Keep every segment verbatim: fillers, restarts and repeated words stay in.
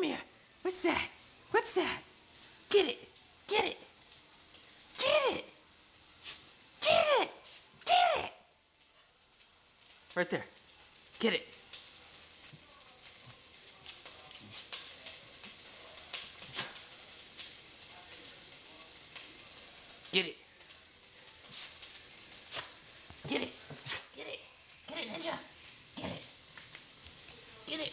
Come here. What's that? What's that? Get it. Get it. Get it. Get it. Get it. Right there. Get it. Get it. Get it. Get it. Get it, Ninja. Get it. Get it.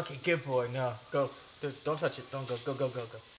Okay, good boy. No, go. Don't touch it. Don't go. Go, go, go, go.